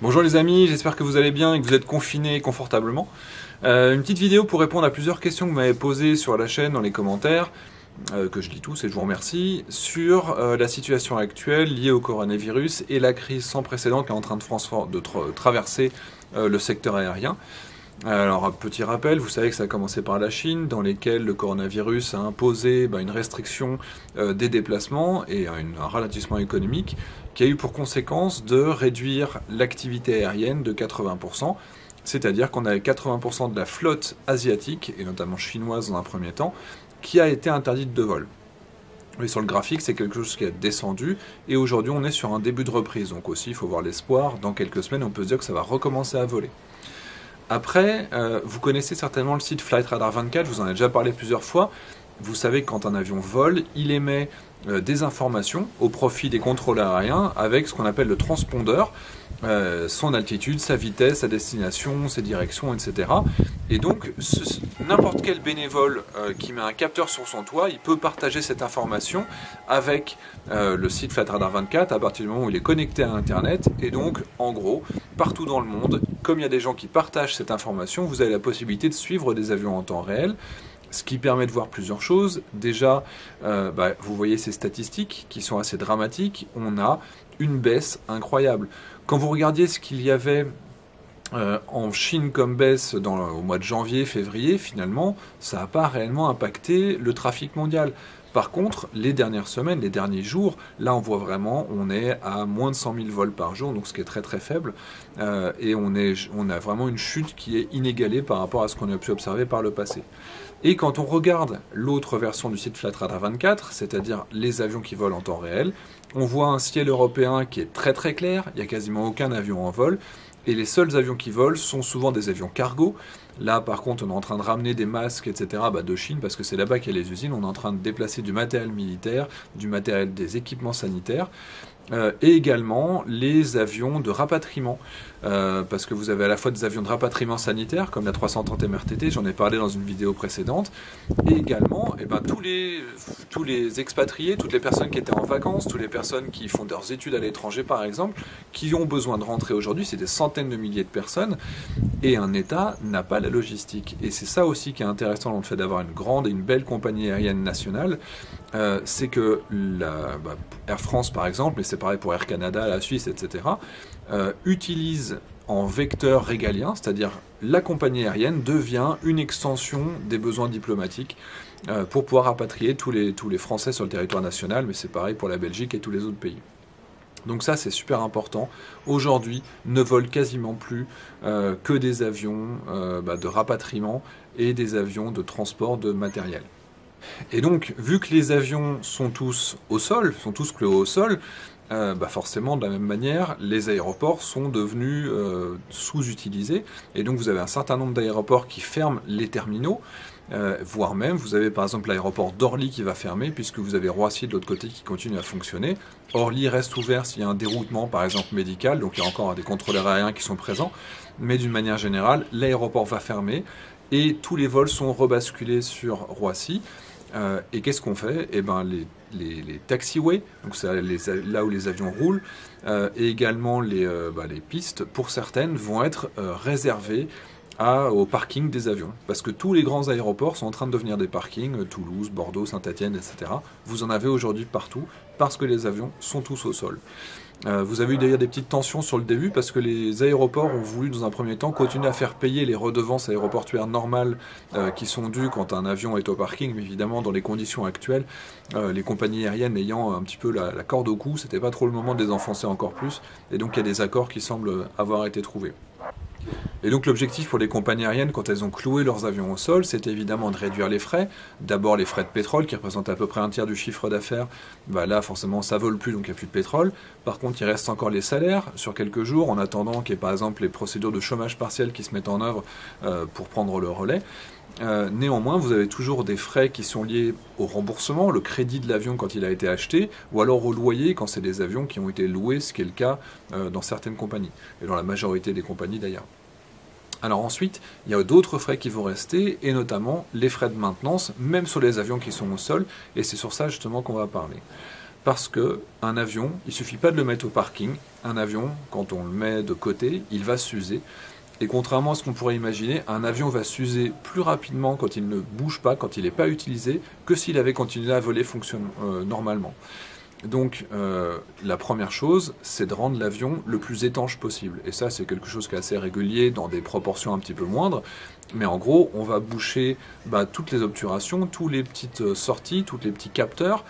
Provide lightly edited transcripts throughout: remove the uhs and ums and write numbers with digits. Bonjour les amis, j'espère que vous allez bien et que vous êtes confinés confortablement. Une petite vidéo pour répondre à plusieurs questions que vous m'avez posées sur la chaîne dans les commentaires, que je lis tous et je vous remercie, sur la situation actuelle liée au coronavirus et la crise sans précédent qui est en train de traverser le secteur aérien. Alors un petit rappel, vous savez que ça a commencé par la Chine, dans lesquelles le coronavirus a imposé une restriction des déplacements et un ralentissement économique qui a eu pour conséquence de réduire l'activité aérienne de 80%, c'est-à-dire qu'on avait 80% de la flotte asiatique, et notamment chinoise dans un premier temps, qui a été interdite de vol. Et sur le graphique, c'est quelque chose qui a descendu, et aujourd'hui on est sur un début de reprise, donc aussi il faut voir l'espoir, dans quelques semaines on peut se dire que ça va recommencer à voler. Après, vous connaissez certainement le site Flightradar24, je vous en ai déjà parlé plusieurs fois. Vous savez que quand un avion vole, il émet des informations au profit des contrôles aériens avec ce qu'on appelle le transpondeur, son altitude, sa vitesse, sa destination, ses directions, etc. Et donc, n'importe quel bénévole qui met un capteur sur son toit, il peut partager cette information avec le site Flightradar24 à partir du moment où il est connecté à Internet. Et donc, en gros, partout dans le monde, comme il y a des gens qui partagent cette information, vous avez la possibilité de suivre des avions en temps réel, ce qui permet de voir plusieurs choses. Déjà, vous voyez ces statistiques qui sont assez dramatiques. On a une baisse incroyable. Quand vous regardiez ce qu'il y avait en Chine comme baisse au mois de janvier, février, finalement, ça n'a pas réellement impacté le trafic mondial. Par contre, les dernières semaines, les derniers jours, là on voit vraiment, on est à moins de 100 000 vols par jour, donc ce qui est très très faible, et on a vraiment une chute qui est inégalée par rapport à ce qu'on a pu observer par le passé. Et quand on regarde l'autre version du site Flightradar24, c'est-à-dire les avions qui volent en temps réel, on voit un ciel européen qui est très très clair, il n'y a quasiment aucun avion en vol, et les seuls avions qui volent sont souvent des avions cargo. Là par contre on est en train de ramener des masques, etc. De Chine, parce que c'est là-bas qu'il y a les usines, on est en train de déplacer du matériel militaire, du matériel des équipements sanitaires, et également les avions de rapatriement, parce que vous avez à la fois des avions de rapatriement sanitaire, comme la 330 MRTT, j'en ai parlé dans une vidéo précédente, et également tous les expatriés, toutes les personnes qui étaient en vacances, toutes les personnes qui font leurs études à l'étranger par exemple, qui ont besoin de rentrer aujourd'hui, c'est des centaines de milliers de personnes, et un État n'a pas la logistique. Et c'est ça aussi qui est intéressant dans le fait d'avoir une grande et une belle compagnie aérienne nationale, c'est que Air France par exemple, mais c'est pareil pour Air Canada, la Suisse, etc., utilise en vecteur régalien, c'est-à-dire la compagnie aérienne devient une extension des besoins diplomatiques pour pouvoir rapatrier tous les Français sur le territoire national, mais c'est pareil pour la Belgique et tous les autres pays. Donc ça c'est super important. Aujourd'hui ne volent quasiment plus que des avions de rapatriement et des avions de transport de matériel. Et donc vu que les avions sont tous au sol, sont tous clos au sol, forcément de la même manière les aéroports sont devenus sous-utilisés, et donc vous avez un certain nombre d'aéroports qui ferment les terminaux, voire même vous avez par exemple l'aéroport d'Orly qui va fermer puisque vous avez Roissy de l'autre côté qui continue à fonctionner. Orly reste ouvert s'il y a un déroutement par exemple médical, donc il y a encore des contrôleurs aériens qui sont présents, mais d'une manière générale l'aéroport va fermer et tous les vols sont rebasculés sur Roissy. Et qu'est-ce qu'on fait? Les taxiways, donc là où les avions roulent, et également les pistes, pour certaines, vont être réservées au parking des avions. Parce que tous les grands aéroports sont en train de devenir des parkings, Toulouse, Bordeaux, Saint-Etienne, etc. Vous en avez aujourd'hui partout, parce que les avions sont tous au sol. Vous avez eu d'ailleurs des petites tensions sur le début parce que les aéroports ont voulu dans un premier temps continuer à faire payer les redevances aéroportuaires normales qui sont dues quand un avion est au parking, mais évidemment dans les conditions actuelles, les compagnies aériennes ayant un petit peu la corde au cou, c'était pas trop le moment de les enfoncer encore plus, et donc il y a des accords qui semblent avoir été trouvés. Et donc l'objectif pour les compagnies aériennes quand elles ont cloué leurs avions au sol, c'est évidemment de réduire les frais. D'abord les frais de pétrole qui représentent à peu près un tiers du chiffre d'affaires. Là forcément ça vole plus, donc il n'y a plus de pétrole. Par contre il reste encore les salaires sur quelques jours en attendant qu'il y ait par exemple les procédures de chômage partiel qui se mettent en œuvre pour prendre le relais. Néanmoins vous avez toujours des frais qui sont liés au remboursement, le crédit de l'avion quand il a été acheté, ou alors au loyer quand c'est des avions qui ont été loués, ce qui est le cas dans certaines compagnies, et dans la majorité des compagnies d'ailleurs. Alors ensuite, il y a d'autres frais qui vont rester, et notamment les frais de maintenance, même sur les avions qui sont au sol, et c'est sur ça justement qu'on va parler. parce qu'un avion, il ne suffit pas de le mettre au parking. Un avion, quand on le met de côté, il va s'user. Et contrairement à ce qu'on pourrait imaginer, un avion va s'user plus rapidement quand il ne bouge pas, quand il n'est pas utilisé, que s'il avait continué à voler normalement. Donc la première chose, c'est de rendre l'avion le plus étanche possible. Et ça, c'est quelque chose qui est assez régulier dans des proportions un petit peu moindres. Mais en gros, on va boucher toutes les obturations, toutes les petites sorties, tous les petits capteurs,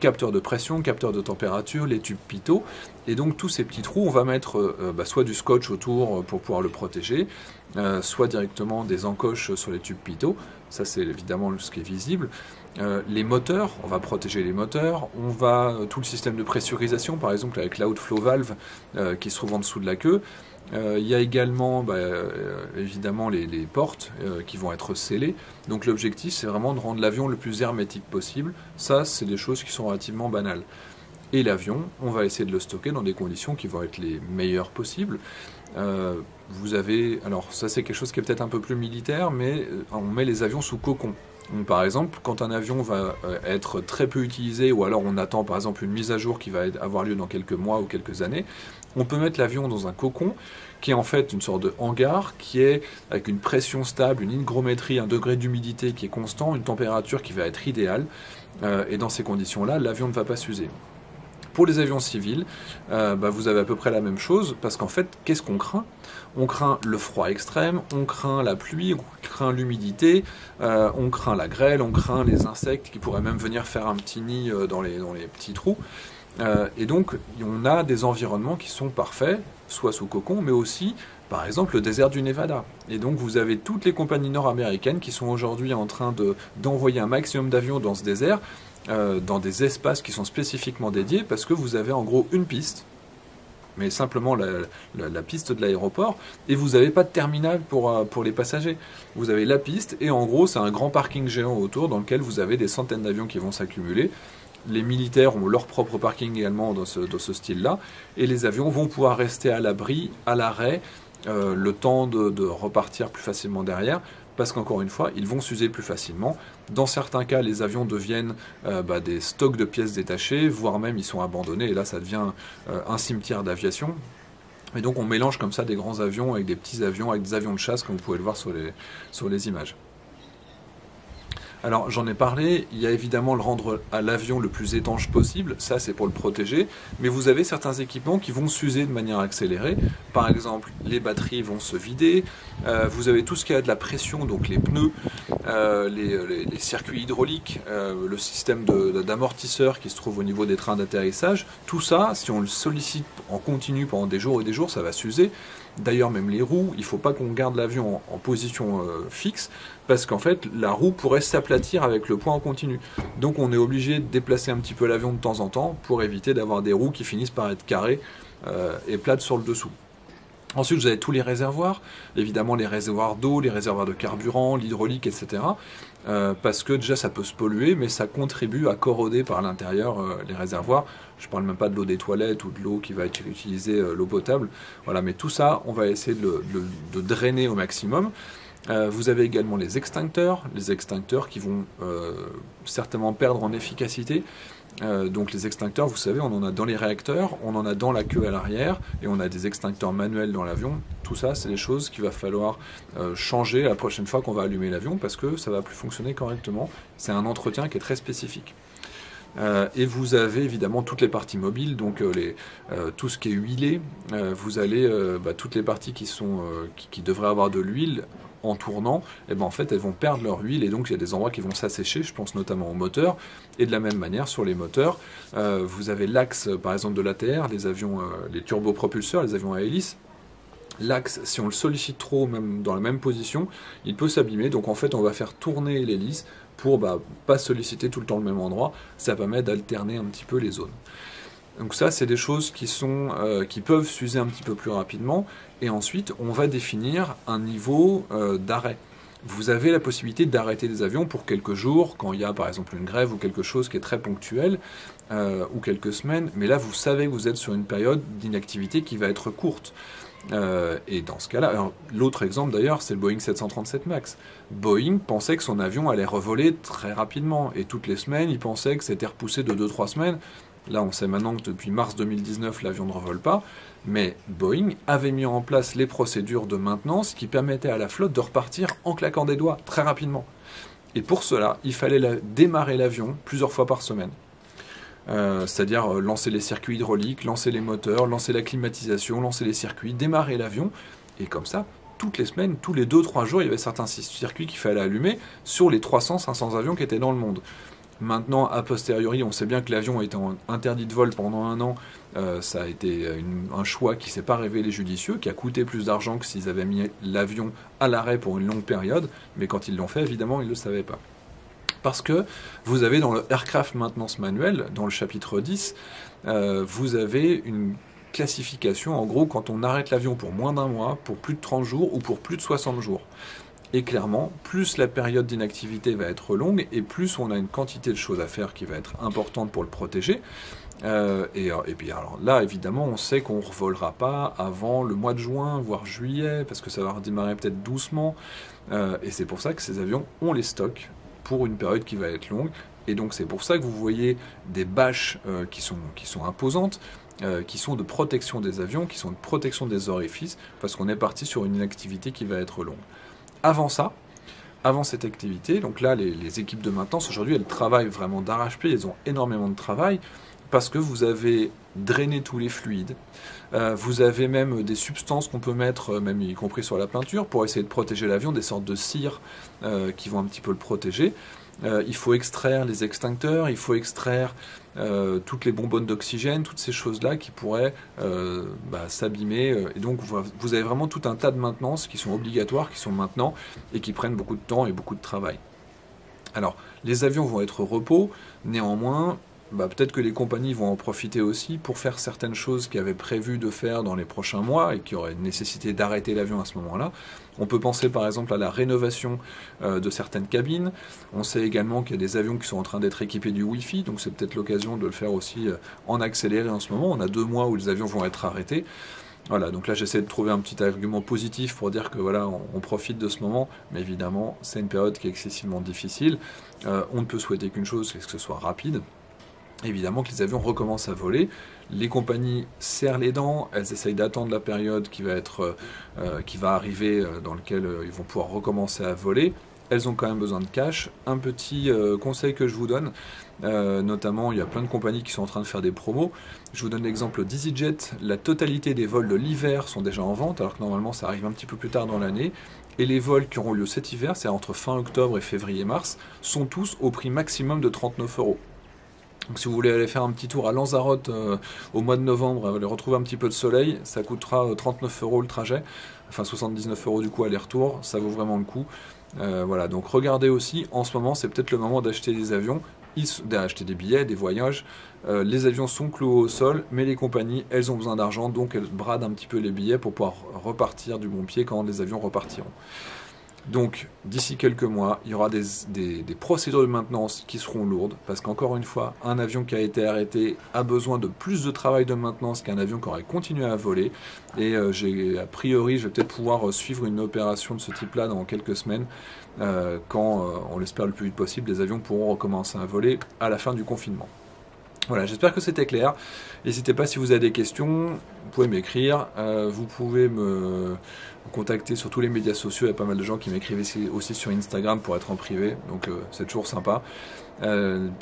capteurs de pression, capteurs de température, les tubes pitot. Et donc tous ces petits trous, on va mettre soit du scotch autour pour pouvoir le protéger, soit directement des encoches sur les tubes pitot. Ça, c'est évidemment ce qui est visible. Les moteurs, on va protéger les moteurs, on va tout le système de pressurisation, par exemple avec l'outflow valve qui se trouve en dessous de la queue. Il y a également évidemment les portes qui vont être scellées. Donc l'objectif, c'est vraiment de rendre l'avion le plus hermétique possible. Ça, c'est des choses qui sont relativement banales. Et l'avion, on va essayer de le stocker dans des conditions qui vont être les meilleures possibles. Vous avez, alors ça c'est quelque chose qui est peut-être un peu plus militaire, mais on met les avions sous cocon. Donc, par exemple, quand un avion va être très peu utilisé, ou alors on attend par exemple une mise à jour qui va avoir lieu dans quelques mois ou quelques années, on peut mettre l'avion dans un cocon qui est en fait une sorte de hangar, qui est avec une pression stable, une hygrométrie, un degré d'humidité qui est constant, une température qui va être idéale, et dans ces conditions-là, l'avion ne va pas s'user. Pour les avions civils, vous avez à peu près la même chose, parce qu'en fait, qu'est-ce qu'on craint? On craint le froid extrême, on craint la pluie, on craint l'humidité, on craint la grêle, on craint les insectes qui pourraient même venir faire un petit nid dans les petits trous. Et donc, on a des environnements qui sont parfaits, soit sous cocon, mais aussi, par exemple, le désert du Nevada. Et donc, vous avez toutes les compagnies nord-américaines qui sont aujourd'hui en train d'envoyer un maximum d'avions dans ce désert, dans des espaces qui sont spécifiquement dédiés, parce que vous avez en gros une piste, mais simplement la piste de l'aéroport, et vous n'avez pas de terminal pour les passagers. Vous avez la piste, et en gros c'est un grand parking géant autour dans lequel vous avez des centaines d'avions qui vont s'accumuler. Les militaires ont leur propre parking également dans ce style-là, et les avions vont pouvoir rester à l'abri, à l'arrêt, le temps de repartir plus facilement derrière, parce qu'encore une fois, ils vont s'user plus facilement. Dans certains cas, les avions deviennent des stocks de pièces détachées, voire même ils sont abandonnés, et là ça devient un cimetière d'aviation. Et donc on mélange comme ça des grands avions avec des petits avions, avec des avions de chasse, comme vous pouvez le voir sur les images. Alors j'en ai parlé, il y a évidemment le rendre à l'avion le plus étanche possible, ça c'est pour le protéger, mais vous avez certains équipements qui vont s'user de manière accélérée, par exemple les batteries vont se vider, vous avez tout ce qui a de la pression, donc les pneus, les circuits hydrauliques, le système d'amortisseurs qui se trouve au niveau des trains d'atterrissage, tout ça, si on le sollicite en continu pendant des jours et des jours, ça va s'user. D'ailleurs, même les roues, il ne faut pas qu'on garde l'avion en position fixe, parce qu'en fait, la roue pourrait s'aplatir avec le point en continu. Donc on est obligé de déplacer un petit peu l'avion de temps en temps pour éviter d'avoir des roues qui finissent par être carrées et plates sur le dessous. Ensuite, vous avez tous les réservoirs, évidemment les réservoirs d'eau, les réservoirs de carburant, l'hydraulique, etc. Parce que déjà ça peut se polluer, mais ça contribue à corroder par l'intérieur les réservoirs. Je ne parle même pas de l'eau des toilettes ou de l'eau qui va être utilisée, l'eau potable. Voilà, mais tout ça, on va essayer de drainer au maximum. Vous avez également les extincteurs qui vont certainement perdre en efficacité. Donc les extincteurs, vous savez, on en a dans les réacteurs, on en a dans la queue à l'arrière, et on a des extincteurs manuels dans l'avion. Tout ça, c'est des choses qu'il va falloir changer la prochaine fois qu'on va allumer l'avion, parce que ça ne va plus fonctionner correctement. C'est un entretien qui est très spécifique. Et vous avez évidemment toutes les parties mobiles, donc tout ce qui est huilé. Vous allez toutes les parties qui devraient avoir de l'huile en tournant, et ben en fait elles vont perdre leur huile, et donc il y a des endroits qui vont s'assécher, je pense notamment aux moteurs. Et de la même manière sur les moteurs, vous avez l'axe par exemple de l'ATR, les avions, les turbopropulseurs, les avions à hélice. L'axe, si on le sollicite trop, même dans la même position, il peut s'abîmer, donc en fait on va faire tourner l'hélice pour pas solliciter tout le temps le même endroit. Ça permet d'alterner un petit peu les zones. Donc ça, c'est des choses qui peuvent s'user un petit peu plus rapidement. Et ensuite, on va définir un niveau d'arrêt. Vous avez la possibilité d'arrêter des avions pour quelques jours, quand il y a par exemple une grève ou quelque chose qui est très ponctuel, ou quelques semaines. Mais là, vous savez que vous êtes sur une période d'inactivité qui va être courte. Et dans ce cas-là, l'autre exemple d'ailleurs, c'est le Boeing 737 MAX. Boeing pensait que son avion allait revoler très rapidement. Et toutes les semaines, il pensait que c'était repoussé de 2-3 semaines. Là, on sait maintenant que depuis mars 2019, l'avion ne revole pas, mais Boeing avait mis en place les procédures de maintenance qui permettaient à la flotte de repartir en claquant des doigts, très rapidement. Et pour cela, il fallait démarrer l'avion plusieurs fois par semaine. C'est-à-dire lancer les circuits hydrauliques, lancer les moteurs, lancer la climatisation, lancer les circuits, démarrer l'avion, et comme ça, toutes les semaines, tous les 2-3 jours, il y avait certains circuits qu'il fallait allumer sur les 300-500 avions qui étaient dans le monde. Maintenant, a posteriori, on sait bien que l'avion a été interdit de vol pendant un an. Ça a été un choix qui ne s'est pas révélé judicieux, qui a coûté plus d'argent que s'ils avaient mis l'avion à l'arrêt pour une longue période. Mais quand ils l'ont fait, évidemment, ils ne le savaient pas. Parce que vous avez dans le Aircraft Maintenance Manuel, dans le chapitre 10, vous avez une classification. En gros, quand on arrête l'avion pour moins d'un mois, pour plus de 30 jours ou pour plus de 60 jours. Et clairement, plus la période d'inactivité va être longue et plus on a une quantité de choses à faire qui va être importante pour le protéger. Et puis alors là, évidemment, on sait qu'on ne revolera pas avant le mois de juin, voire juillet, parce que ça va redémarrer peut-être doucement. Et c'est pour ça que ces avions, on les stocke pour une période qui va être longue. Et donc c'est pour ça que vous voyez des bâches qui sont imposantes, qui sont de protection des avions, qui sont de protection des orifices, parce qu'on est parti sur une inactivité qui va être longue. Avant ça, avant cette activité, donc là, les équipes de maintenance, aujourd'hui, elles travaillent vraiment d'arrache-pied, elles ont énormément de travail, parce que vous avez drainé tous les fluides, vous avez même des substances qu'on peut mettre, même y compris sur la peinture, pour essayer de protéger l'avion, des sortes de cires qui vont un petit peu le protéger. Il faut extraire les extincteurs, il faut extraire toutes les bonbonnes d'oxygène, toutes ces choses-là qui pourraient s'abîmer. Et donc vous avez vraiment tout un tas de maintenances qui sont obligatoires, qui sont maintenant et qui prennent beaucoup de temps et beaucoup de travail. Alors, les avions vont être au repos, néanmoins, peut-être que les compagnies vont en profiter aussi pour faire certaines choses qu'elles avaient prévu de faire dans les prochains mois et qui auraient nécessité d'arrêter l'avion à ce moment-là. On peut penser par exemple à la rénovation de certaines cabines. On sait également qu'il y a des avions qui sont en train d'être équipés du Wi-Fi, donc c'est peut-être l'occasion de le faire aussi en accéléré en ce moment. On a 2 mois où les avions vont être arrêtés. Voilà, donc là j'essaie de trouver un petit argument positif pour dire que voilà, on profite de ce moment, mais évidemment c'est une période qui est excessivement difficile. On ne peut souhaiter qu'une chose, c'est que ce soit rapide. Évidemment que les avions recommencent à voler, les compagnies serrent les dents, elles essayent d'attendre la période qui va arriver, dans laquelle ils vont pouvoir recommencer à voler. Elles ont quand même besoin de cash. Un petit conseil que je vous donne, notamment il y a plein de compagnies qui sont en train de faire des promos. Je vous donne l'exemple d'EasyJet, la totalité des vols de l'hiver sont déjà en vente, alors que normalement ça arrive un petit peu plus tard dans l'année. Et les vols qui auront lieu cet hiver, c'est-à-dire entre fin octobre et février-mars, sont tous au prix maximum de 39 €. Donc si vous voulez aller faire un petit tour à Lanzarote au mois de novembre, aller retrouver un petit peu de soleil, ça coûtera 39 € le trajet, enfin 79 € du coup aller-retour, ça vaut vraiment le coup. Voilà, donc regardez aussi, en ce moment c'est peut-être le moment d'acheter des avions, d'acheter des billets, des voyages. Les avions sont cloués au sol, mais les compagnies, elles ont besoin d'argent, donc elles bradent un petit peu les billets pour pouvoir repartir du bon pied quand les avions repartiront. Donc, d'ici quelques mois, il y aura des procédures de maintenance qui seront lourdes, parce qu'encore une fois, un avion qui a été arrêté a besoin de plus de travail de maintenance qu'un avion qui aurait continué à voler. Et a priori, je vais peut-être pouvoir suivre une opération de ce type-là dans quelques semaines, quand, on l'espère le plus vite possible, les avions pourront recommencer à voler à la fin du confinement. Voilà, j'espère que c'était clair. N'hésitez pas si vous avez des questions, vous pouvez m'écrire, vous pouvez me contacter sur tous les médias sociaux, il y a pas mal de gens qui m'écrivent aussi sur Instagram pour être en privé, donc c'est toujours sympa.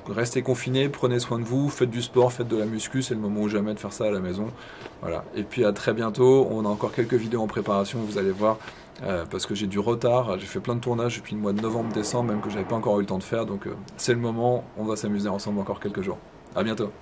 Restez confinés, prenez soin de vous, faites du sport, faites de la muscu, c'est le moment ou jamais de faire ça à la maison. Voilà, et puis à très bientôt, on a encore quelques vidéos en préparation, vous allez voir, parce que j'ai du retard, j'ai fait plein de tournages depuis le mois de novembre-décembre, même que j'avais pas encore eu le temps de faire, donc c'est le moment, on va s'amuser ensemble encore quelques jours. À bientôt.